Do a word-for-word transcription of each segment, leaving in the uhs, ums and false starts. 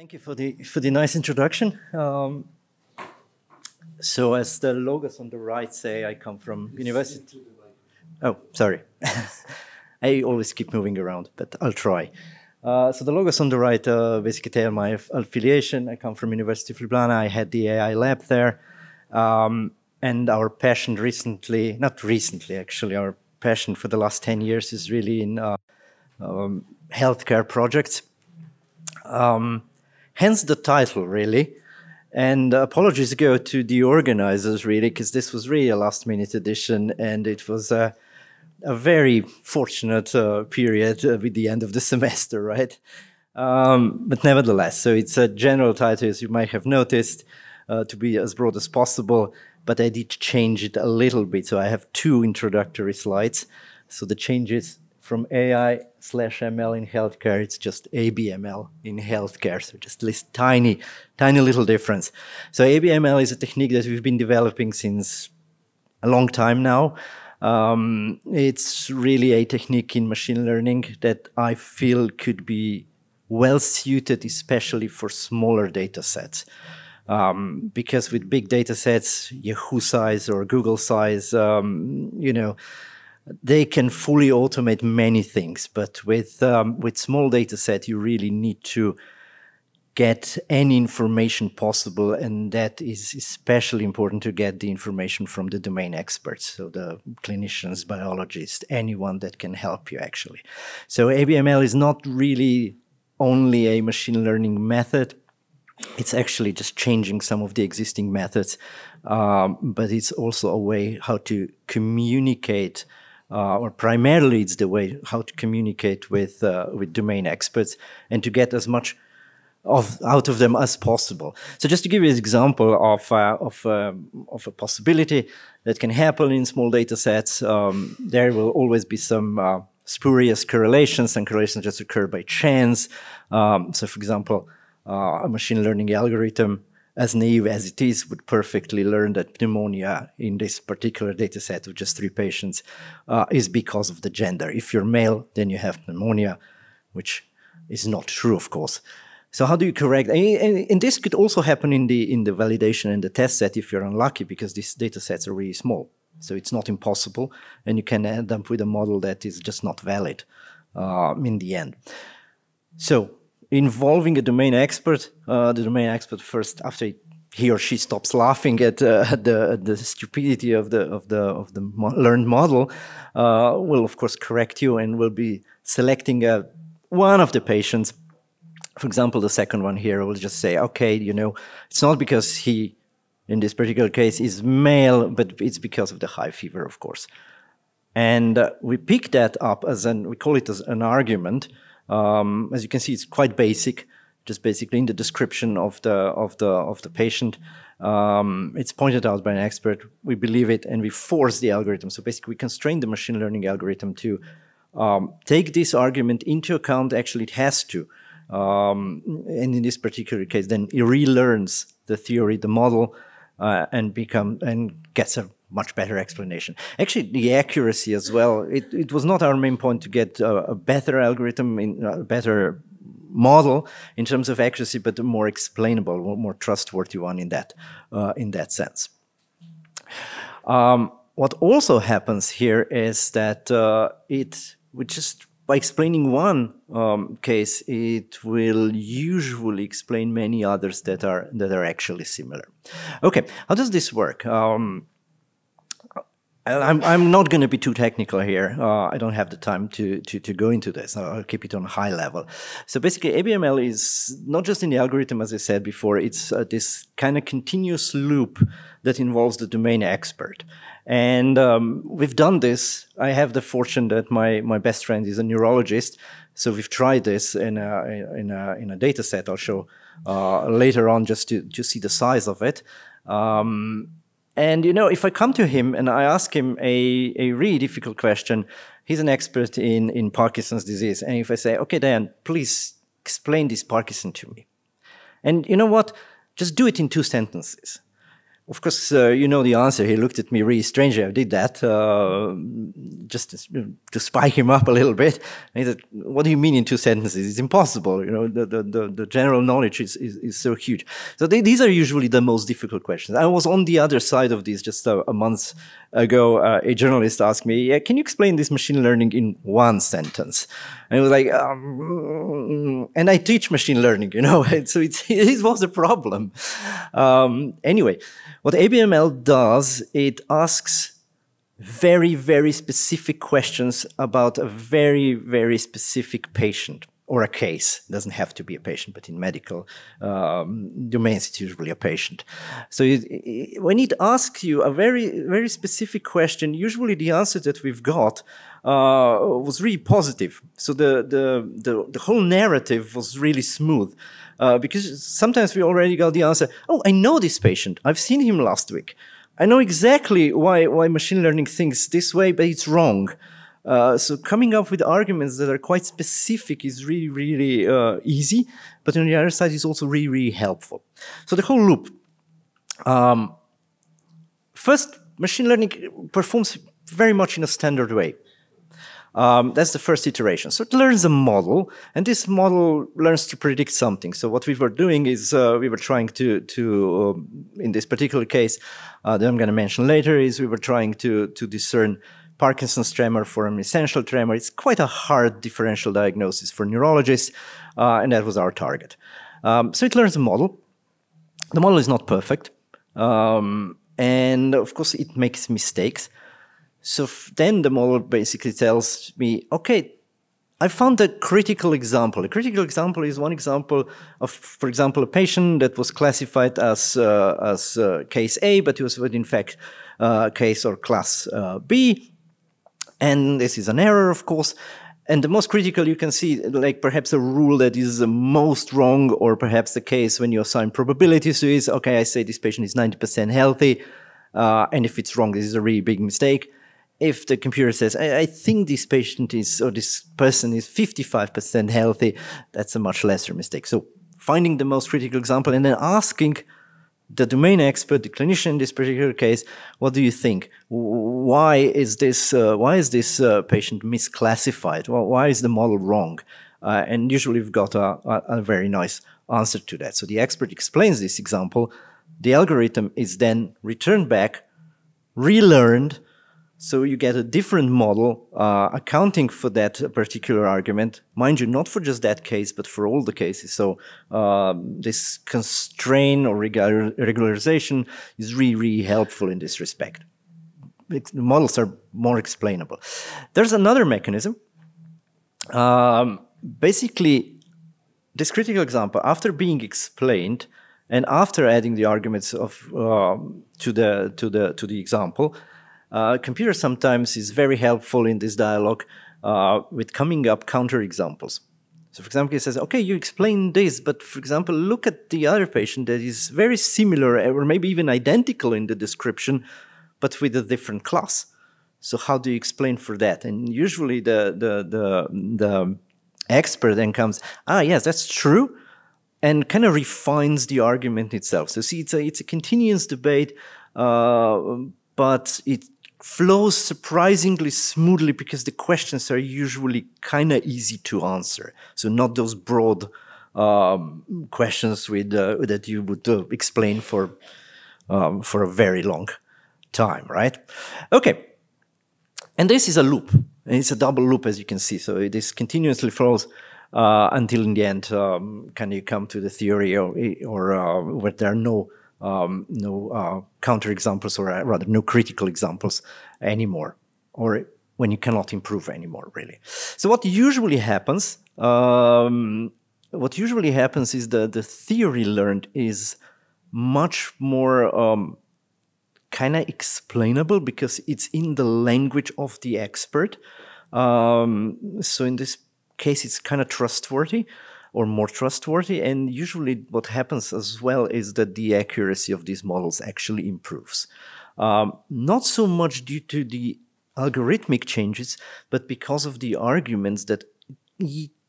Thank you for the, for the nice introduction. Um, so as the logos on the right say, I come from university. Oh, sorry. I always keep moving around, but I'll try. Uh, so the logos on the right uh, basically tell my affiliation. I come from University of Ljubljana. I had the A I lab there. Um, and our passion recently, not recently actually, our passion for the last ten years is really in uh, um, healthcare projects. Um, Hence the title, really, and apologies go to the organizers, really, because this was really a last-minute edition, and it was a, a very fortunate uh, period uh, with the end of the semester, right? Um, but nevertheless, so it's a general title, as you might have noticed, uh, to be as broad as possible, but I did change it a little bit, so I have two introductory slides. So the changes from A I slash M L in healthcare, it's just A B M L in healthcare. So just this tiny, tiny little difference. So A B M L is a technique that we've been developing since a long time now. Um, it's really a technique in machine learning that I feel could be well suited, especially for smaller data sets. Um, because with big data sets, Yahoo size or Google size, um, you know, they can fully automate many things, but with um, with small data set, you really need to get any information possible, and that is especially important to get the information from the domain experts, so the clinicians, biologists, anyone that can help you actually. So A B M L is not really only a machine learning method. It's actually just changing some of the existing methods, um, but it's also a way how to communicate Uh, or primarily it's the way how to communicate with uh, with domain experts and to get as much of out of them as possible. So just to give you an example of uh, of um, of a possibility that can happen in small data sets, um, there will always be some uh, spurious correlations, and correlations just occur by chance. Um, so, for example, uh, a machine learning algorithm, as naive as it is, would perfectly learn that pneumonia in this particular data set of just three patients uh, is because of the gender. If you're male, then you have pneumonia, which is not true, of course. So how do you correct? And, and this could also happen in the, in the validation and the test set if you're unlucky, because these data sets are really small. So it's not impossible, and you can end up with a model that is just not valid uh, in the end. So involving a domain expert, uh, the domain expert first, after he or she stops laughing at uh, the the stupidity of the of the of the mo learned model, uh, will of course correct you and will be selecting a, one of the patients. For example, the second one here will just say, okay, you know, it's not because he, in this particular case, is male, but it's because of the high fever, of course. And uh, we pick that up as an, we call it as an argument. Um, as you can see, it's quite basic, just basically in the description of the of the of the patient. Um, it's pointed out by an expert. We believe it, and we force the algorithm. So basically, we constrain the machine learning algorithm to um, take this argument into account. Actually, it has to, um, and in this particular case, then it relearns the theory, the model, uh, and become and gets a much better explanation. Actually, the accuracy as well, it, it was not our main point to get a, a better algorithm, in, a better model in terms of accuracy, but a more explainable, more trustworthy one in that, uh, in that sense. Um, what also happens here is that uh, it, we just, by explaining one um, case, it will usually explain many others that are, that are actually similar. Okay, how does this work? Um, I'm, I'm not going to be too technical here. Uh, I don't have the time to, to, to go into this. I'll keep it on a high level. So basically, A B M L is not just in the algorithm, as I said before. It's uh, this kind of continuous loop that involves the domain expert. And um, we've done this. I have the fortune that my, my best friend is a neurologist. So we've tried this in a, in a, in a data set I'll show uh, later on just to, to see the size of it. Um, And, you know, if I come to him and I ask him a, a really difficult question, he's an expert in, in Parkinson's disease. And if I say, okay, Dan, please explain this Parkinson to me. And you know what? Just do it in two sentences. Of course, uh, you know the answer. He looked at me really strangely. I did that uh, just to, to spike him up a little bit. And he said, "What do you mean in two sentences? It's impossible. You know, the the the, the general knowledge is is, is so huge." So they, these are usually the most difficult questions. I was on the other side of this just a, a month ago. Uh, a journalist asked me, yeah, "Can you explain this machine learning in one sentence?" And it was like, um, and I teach machine learning, you know, and so it's, it was a problem. Um, anyway. What A B M L does, it asks very, very specific questions about a very, very specific patient or a case. It doesn't have to be a patient, but in medical um, domains, it's usually a patient. So it, it, when it asks you a very, very specific question, usually the answer that we've got uh, was really positive. So the, the, the, the whole narrative was really smooth. Uh, because sometimes we already got the answer, oh, I know this patient. I've seen him last week. I know exactly why, why machine learning thinks this way, but it's wrong. Uh, so coming up with arguments that are quite specific is really, really uh, easy. But on the other side, it's also really, really helpful. So the whole loop. Um, first, machine learning performs very much in a standard way. Um, that's the first iteration. So it learns a model, and this model learns to predict something. So what we were doing is uh, we were trying to, to um, in this particular case uh, that I'm going to mention later, is we were trying to, to discern Parkinson's tremor for an essential tremor. It's quite a hard differential diagnosis for neurologists, uh, and that was our target. Um, so it learns a model. The model is not perfect, um, and of course it makes mistakes. So then the model basically tells me, okay, I found a critical example. A critical example is one example of, for example, a patient that was classified as, uh, as uh, case A, but it was in fact uh, case or class uh, B. And this is an error, of course. And the most critical you can see, like perhaps a rule that is the most wrong, or perhaps the case when you assign probabilities to is, okay, I say this patient is ninety percent healthy. Uh, and if it's wrong, this is a really big mistake. If the computer says, I, I think this patient is, or this person is fifty-five percent healthy, that's a much lesser mistake. So finding the most critical example and then asking the domain expert, the clinician in this particular case, what do you think? Why is this, uh, why is this uh, patient misclassified? Well, why is the model wrong? Uh, and usually we've got a, a, a very nice answer to that. So the expert explains this example. The algorithm is then returned back, relearned, so you get a different model uh, accounting for that particular argument. Mind you, not for just that case, but for all the cases. So uh, this constraint or regular regularization is really, really helpful in this respect. It, the models are more explainable. There's another mechanism. Um, basically, this critical example, after being explained and after adding the arguments of uh, to the to the to the example. Uh, computer sometimes is very helpful in this dialogue uh, with coming up counterexamples. So for example, it says, okay, you explained this, but for example, look at the other patient that is very similar or maybe even identical in the description, but with a different class. So how do you explain for that? And usually the, the, the, the expert then comes, ah, yes, that's true, and kind of refines the argument itself. So see, it's a, it's a continuous debate, uh, but it flows surprisingly smoothly because the questions are usually kind of easy to answer. So not those broad um, questions with, uh, that you would uh, explain for, um, for a very long time, right? Okay. And this is a loop. And it's a double loop, as you can see. So it is continuously flows uh, until in the end, um, can you come to the theory or, or uh, where there are no Um, no uh, counterexamples, or uh, rather, no critical examples anymore, or when you cannot improve anymore, really. So what usually happens, um, what usually happens is the the theory learned is much more um, kind of explainable because it's in the language of the expert. Um, so in this case, it's kind of trustworthy. Or more trustworthy, and usually what happens as well is that the accuracy of these models actually improves. Um, not so much due to the algorithmic changes, but because of the arguments that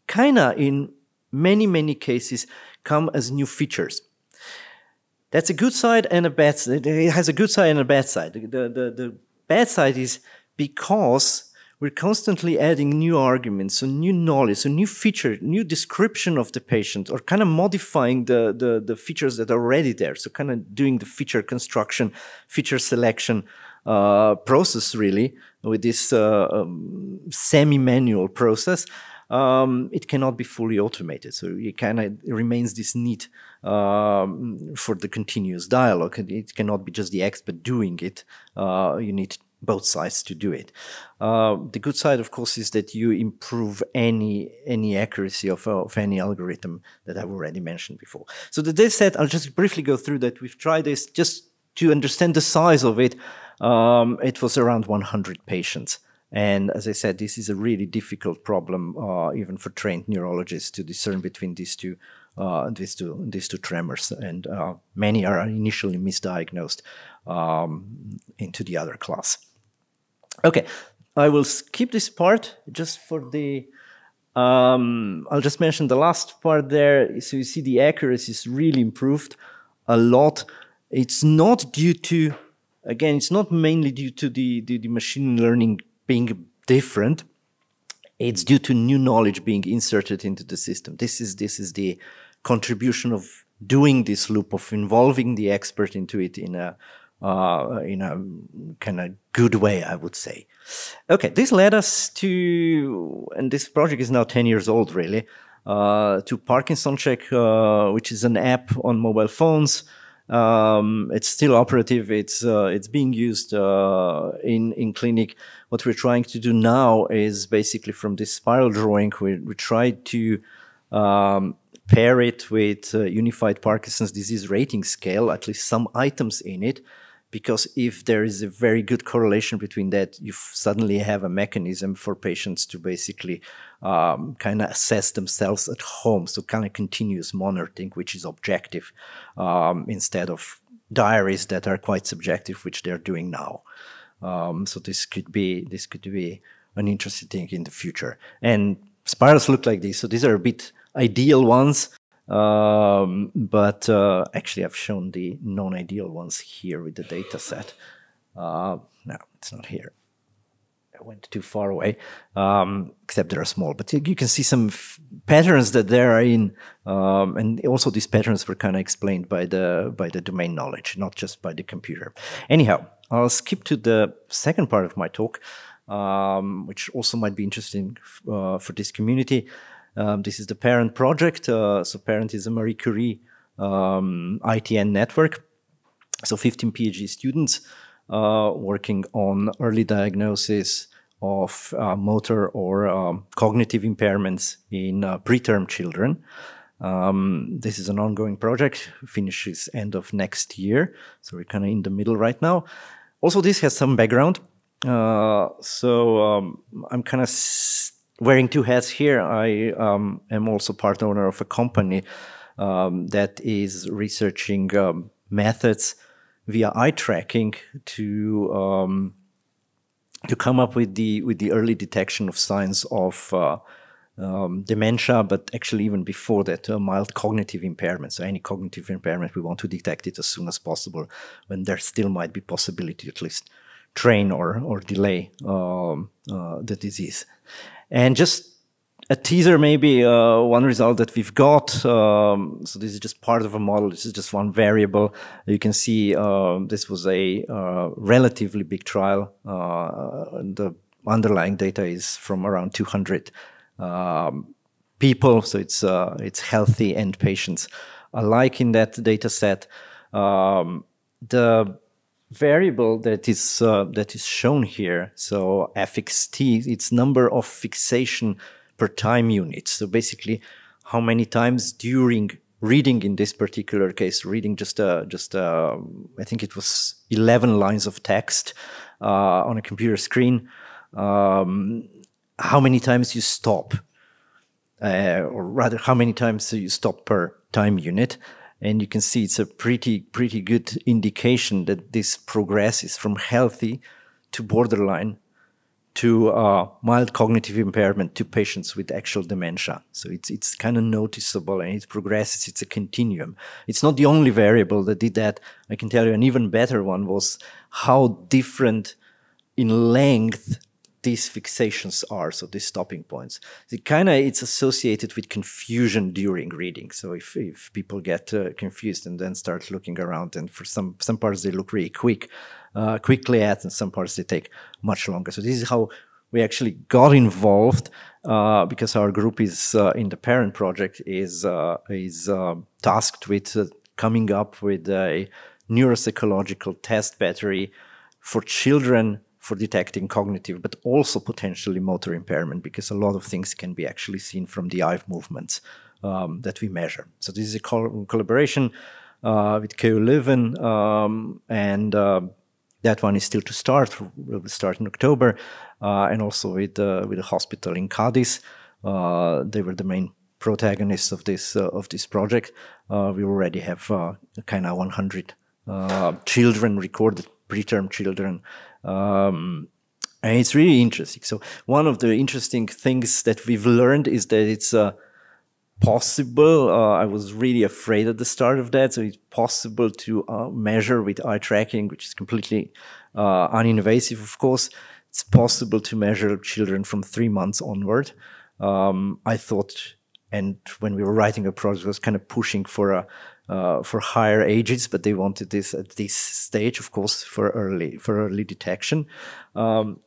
kind of in many, many cases come as new features. That's a good side and a bad side. It has a good side and a bad side. The, the, the bad side is because we're constantly adding new arguments, so new knowledge, so new feature, new description of the patient, or kind of modifying the, the, the features that are already there. So kind of doing the feature construction, feature selection uh, process, really, with this uh, um, semi-manual process. Um, it cannot be fully automated. So it kind of remains this need um, for the continuous dialogue. It cannot be just the expert doing it. Uh, you need both sides to do it. Uh, the good side, of course, is that you improve any any accuracy of, of any algorithm that I've already mentioned before. So the data set, I'll just briefly go through that. We've tried this just to understand the size of it. Um, it was around one hundred patients. And as I said, this is a really difficult problem, uh, even for trained neurologists, to discern between these two, uh, these two, these two tremors. And uh, many are initially misdiagnosed um, into the other class. Okay, I will skip this part just for the, um, I'll just mention the last part there. So you see the accuracy is really improved a lot. It's not due to, again, it's not mainly due to the, the, the machine learning being different. It's due to new knowledge being inserted into the system. This is, this is the contribution of doing this loop, of involving the expert into it in a, Uh, in a kind of good way, I would say. Okay, this led us to, and this project is now ten years old, really, uh, to ParkinsonCheck, uh, which is an app on mobile phones. Um, it's still operative. It's uh, it's being used uh, in in clinic. What we're trying to do now is basically from this spiral drawing, we we try to um, pair it with uh, unified Parkinson's disease rating scale, at least some items in it. Because if there is a very good correlation between that, you suddenly have a mechanism for patients to basically um, kind of assess themselves at home. So kind of continuous monitoring, which is objective, um, instead of diaries that are quite subjective, which they're doing now. Um, so this could be, this could be an interesting thing in the future. And spirals look like this. So these are a bit ideal ones. Um, but uh, actually, I've shown the non-ideal ones here with the data set. Uh, no, it's not here. I went too far away, um, except they are small. But you can see some f patterns that there are in. Um, and also these patterns were kind of explained by the, by the domain knowledge, not just by the computer. Anyhow, I'll skip to the second part of my talk, um, which also might be interesting uh, for this community. Um, this is the PARENT project. Uh, so PARENT is a Marie Curie um, I T N network. So fifteen PhD students uh, working on early diagnosis of uh, motor or um, cognitive impairments in uh, preterm children. Um, this is an ongoing project, finishes end of next year. So we're kind of in the middle right now. Also, this has some background. Uh, so um, I'm kind of wearing two hats here. I um, am also part owner of a company um, that is researching um, methods via eye tracking to um, to come up with the with the early detection of signs of uh, um, dementia, but actually even before that, uh, mild cognitive impairment. So any cognitive impairment, we want to detect it as soon as possible, when there still might be possibility at least train or or delay um, uh, the disease. And just a teaser, maybe uh, one result that we've got. Um, so this is just part of a model. This is just one variable. You can see uh, this was a uh, relatively big trial. Uh, the underlying data is from around two hundred um, people. So it's uh, it's healthy and patients alike in that data set. Um, the variable that is uh, that is shown here, so F X T, it's number of fixation per time unit. So basically, how many times during reading, in this particular case, reading just uh, just uh, I think it was eleven lines of text uh, on a computer screen, um, how many times you stop, uh, or rather, how many times you stop per time unit. And you can see it's a pretty, pretty good indication that this progress is from healthy to borderline to uh, mild cognitive impairment to patients with actual dementia. So it's, it's kind of noticeable and it progresses. It's a continuum. It's not the only variable that did that. I can tell you an even better one was how different in length these fixations are, so these stopping points. It kind of, it's associated with confusion during reading. So if, if people get uh, confused and then start looking around, and for some, some parts they look really quick, uh, quickly at, and some parts they take much longer. So this is how we actually got involved, uh, because our group is, uh, in the PARENT project, is, uh, is uh, tasked with uh, coming up with a neuropsychological test battery for children for detecting cognitive, but also potentially motor impairment, because a lot of things can be actually seen from the eye movements um, that we measure. So this is a col collaboration uh, with K U Leuven, um, and uh, that one is still to start. We'll start in October, uh, and also with uh, with a hospital in Cadiz. Uh, they were the main protagonists of this uh, of this project. Uh, we already have uh, kind of one hundred uh, children recorded, preterm children. Um, and it's really interesting. So one of the interesting things that we've learned is that it's uh, possible, uh, I was really afraid at the start of that, so it's possible to uh, measure with eye tracking, which is completely uh, uninvasive, of course. It's possible to measure children from three months onward. Um, I thought, and when we were writing a project, I was kind of pushing for a Uh, for higher ages, but they wanted this at this stage, of course, for early for early detection. Um,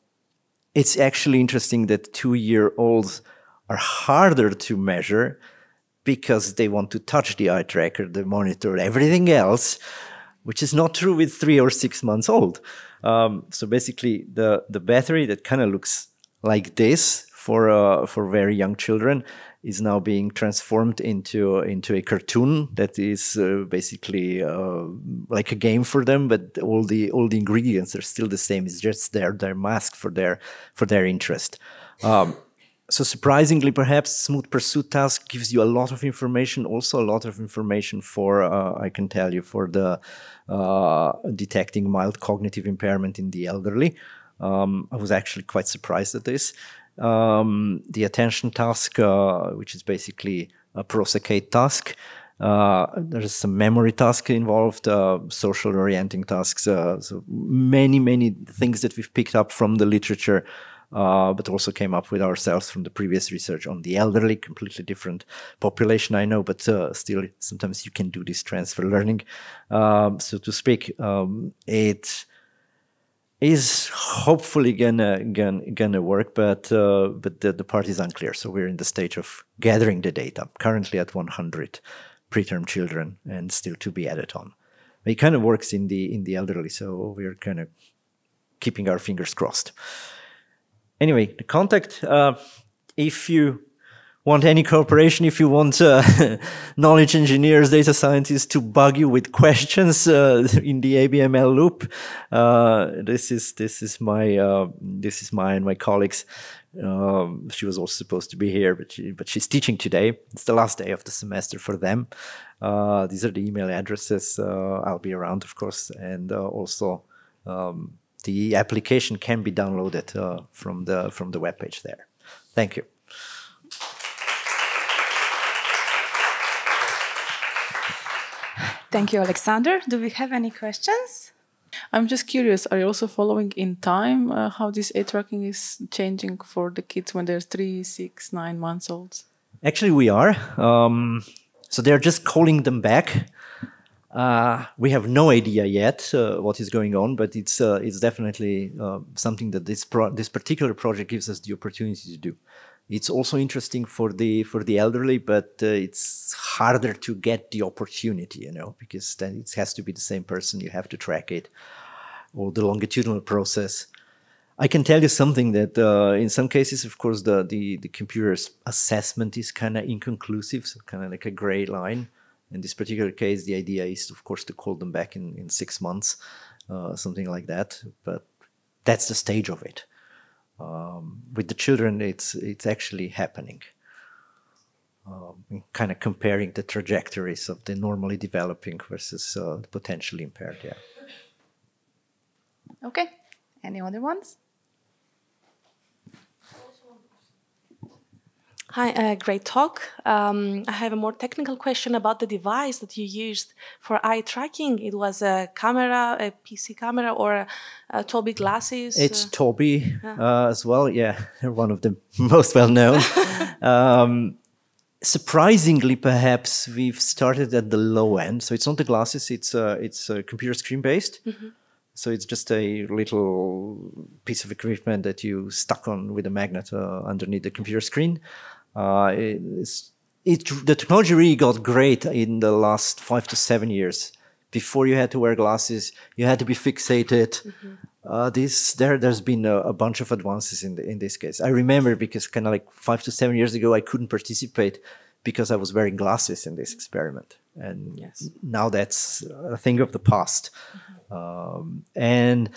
it's actually interesting that two-year-olds are harder to measure because they want to touch the eye tracker, they monitor everything else, which is not true with three or six months old. Um, so basically, the the battery that kind of looks like this for uh, for very young children is now being transformed into into a cartoon that is uh, basically uh, like a game for them, but all the all the ingredients are still the same. It's just their their mask for their for their interest. Um, so surprisingly, perhaps Smooth Pursuit task gives you a lot of information, also a lot of information for uh, I can tell you for the uh, detecting mild cognitive impairment in the elderly. Um, I was actually quite surprised at this. Um, the attention task, uh, which is basically a prosacate task. Uh, there's some memory task involved, uh, social orienting tasks. Uh, so many, many things that we've picked up from the literature, uh, but also came up with ourselves from the previous research on the elderly, completely different population, I know, but uh, still sometimes you can do this transfer learning, um, so to speak. Um, it is hopefully gonna gonna, gonna work, but uh, but the, the part is unclear. So we're in the stage of gathering the data. Currently at one hundred preterm children, and still to be added on. It kind of works in the in the elderly, so we're kind of keeping our fingers crossed. Anyway, the contact. Uh, if you want any cooperation, if you want uh, knowledge engineers, data scientists to bug you with questions uh, in the A B M L loop, uh, this is this is my uh, this is my and my colleagues. Um, she was also supposed to be here, but she, but she's teaching today. It's the last day of the semester for them. Uh, these are the email addresses. Uh, I'll be around, of course, and uh, also um, the application can be downloaded uh, from the from the webpage there. Thank you. Thank you, Alexander. Do we have any questions? I'm just curious, are you also following in time uh, how this eye tracking is changing for the kids when they're three, six, nine months old? Actually, we are. Um, so they're just calling them back. Uh, we have no idea yet uh, what is going on, but it's, uh, it's definitely uh, something that this, pro this particular project gives us the opportunity to do. It's also interesting for the for the elderly, but uh, it's harder to get the opportunity, you know, because then it has to be the same person. You have to track it, or the longitudinal process. I can tell you something that uh, in some cases, of course, the the, the computer's assessment is kind of inconclusive, so kind of like a gray line. In this particular case, the idea is, of course, to call them back in in six months, uh, something like that. But that's the stage of it. Um, with the children, it's it's actually happening. Um, kind of comparing the trajectories of the normally developing versus uh, the potentially impaired. Yeah. Okay. Any other ones? Hi, uh, great talk. Um, I have a more technical question about the device that you used for eye tracking. It was a camera, a P C camera, or a, a Tobii glasses? It's uh, Tobii yeah. uh, as well, yeah, one of the most well-known. um, surprisingly, perhaps, we've started at the low end. So it's not the glasses, it's, uh, it's uh, computer screen-based. Mm-hmm. So it's just a little piece of equipment that you stuck on with a magnet uh, underneath the computer screen. Uh, it, it's, it, the technology really got great in the last five to seven years. Before you had to wear glasses, you had to be fixated. Mm-hmm. uh, this, there, there's been a, a bunch of advances in, the, in this case. I remember because kind of like five to seven years ago, I couldn't participate because I was wearing glasses in this experiment. And yes. Now that's a thing of the past. Mm-hmm. um, and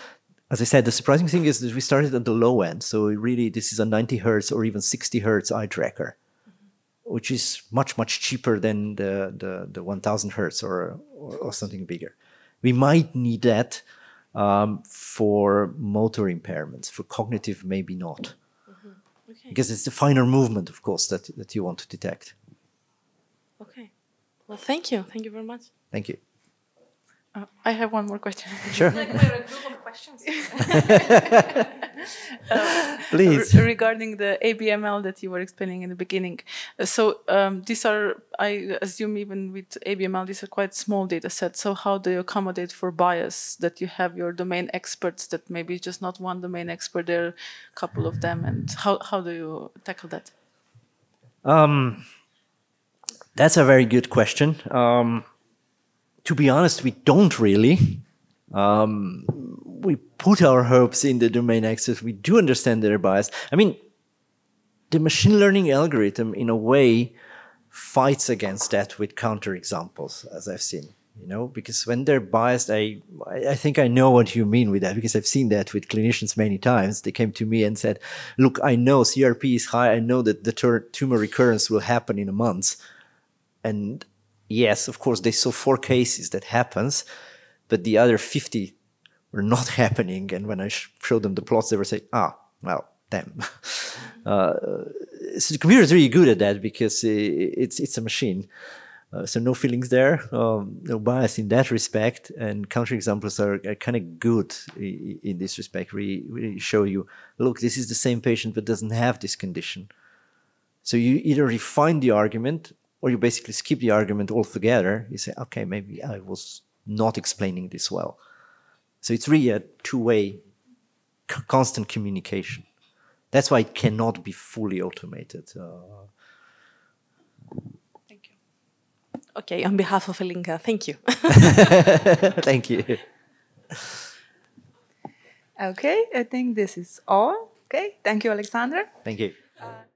as I said, the surprising thing is that we started at the low end. So really, this is a ninety hertz or even sixty hertz eye tracker, mm-hmm. which is much, much cheaper than the, the, the one thousand hertz or, or, or something bigger. We might need that um, for motor impairments, for cognitive, maybe not. Mm-hmm. Okay. Because it's the finer movement, of course, that, that you want to detect. Okay. Well, thank you. Thank you very much. Thank you. Uh, I have one more question. Sure. Like we're a group of questions. uh, Please. Re regarding the A B M L that you were explaining in the beginning. Uh, so um, these are, I assume even with A B M L, these are quite small data sets. So how do you accommodate for bias that you have your domain experts that maybe just not one domain expert, there are a couple of them? And how, how do you tackle that? Um... That's a very good question. Um, to be honest, we don't really. Um, we put our hopes in the domain experts. We do understand their bias. I mean, the machine learning algorithm, in a way, fights against that with counterexamples, as I've seen. You know, because when they're biased, I I think I know what you mean with that, because I've seen that with clinicians many times. They came to me and said, "Look, I know C R P is high. I know that the tumor recurrence will happen in a month." And yes, of course, they saw four cases that happens, but the other fifty were not happening. And when I showed them the plots, they were saying, ah, well, damn. uh, so the computer is really good at that because it's, it's a machine. Uh, so no feelings there, um, no bias in that respect. And counterexamples are, are kind of good in, in this respect. We, we show you, look, this is the same patient but doesn't have this condition. So you either refine the argument or you basically skip the argument altogether. You say, okay, maybe I was not explaining this well. So it's really a two-way constant communication. That's why it cannot be fully automated. Uh, thank you. Okay, on behalf of Elinka, thank you. Thank you. Okay, I think this is all. Okay, thank you, Alexander. Thank you. Uh,